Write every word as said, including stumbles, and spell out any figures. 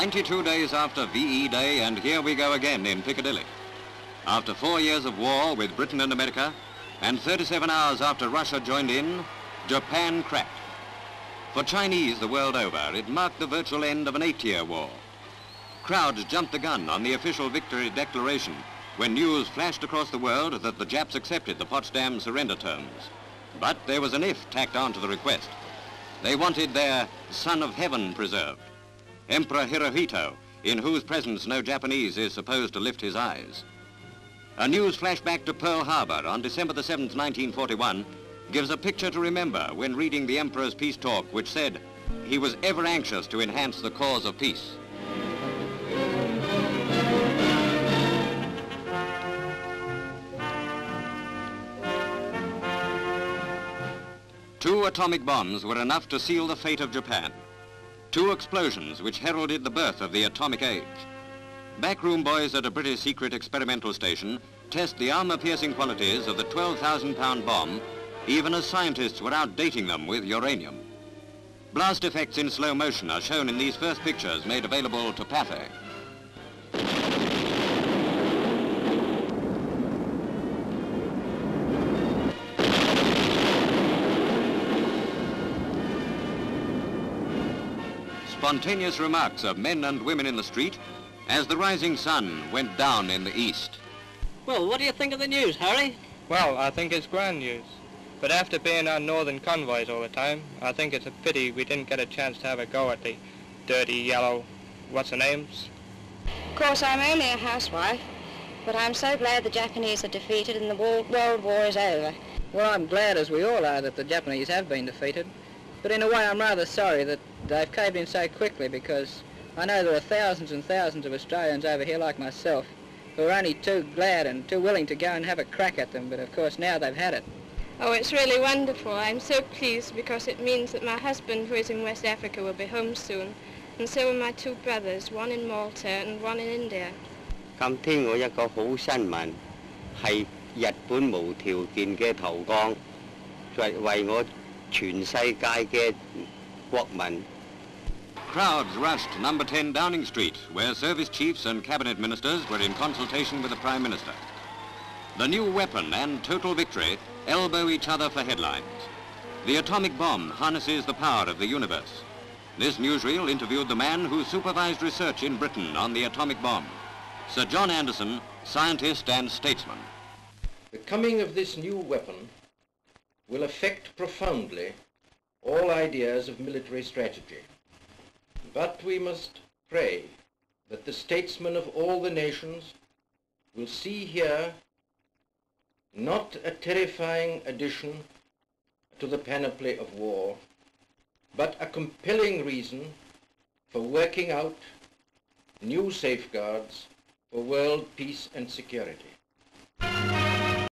ninety-two days after V E Day, and here we go again in Piccadilly. After four years of war with Britain and America, and thirty-seven hours after Russia joined in, Japan cracked. For Chinese the world over, it marked the virtual end of an eight-year war. Crowds jumped the gun on the official victory declaration when news flashed across the world that the Japs accepted the Potsdam surrender terms. But there was an if tacked onto the request. They wanted their Son of Heaven preserved, Emperor Hirohito, in whose presence no Japanese is supposed to lift his eyes. A news flashback to Pearl Harbour on December the seventh, nineteen forty-one, gives a picture to remember when reading the Emperor's peace talk, which said he was ever anxious to enhance the cause of peace. Two atomic bombs were enough to seal the fate of Japan. Two explosions which heralded the birth of the atomic age. Backroom boys at a British secret experimental station test the armor-piercing qualities of the twelve thousand pound bomb, even as scientists were outdating them with uranium. Blast effects in slow motion are shown in these first pictures made available to Pathé. Spontaneous remarks of men and women in the street as the rising sun went down in the east. Well, what do you think of the news, Harry? Well, I think it's grand news. But after being on northern convoys all the time, I think it's a pity we didn't get a chance to have a go at the dirty yellow, what's her names? Of course, I'm only a housewife, but I'm so glad the Japanese are defeated and the world war is over. Well, I'm glad, as we all are, that the Japanese have been defeated. But in a way, I'm rather sorry that they've caved in so quickly, because I know there are thousands and thousands of Australians over here like myself who are only too glad and too willing to go and have a crack at them, but of course now they've had it. Oh, it's really wonderful. I'm so pleased because it means that my husband, who is in West Africa, will be home soon, and so are my two brothers, one in Malta and one in India. Crowds rushed number ten Downing Street, where service chiefs and cabinet ministers were in consultation with the Prime Minister. The new weapon and total victory elbow each other for headlines. The atomic bomb harnesses the power of the universe. This newsreel interviewed the man who supervised research in Britain on the atomic bomb, Sir John Anderson, scientist and statesman. The coming of this new weapon will affect profoundly all ideas of military strategy. But we must pray that the statesmen of all the nations will see here not a terrifying addition to the panoply of war, but a compelling reason for working out new safeguards for world peace and security.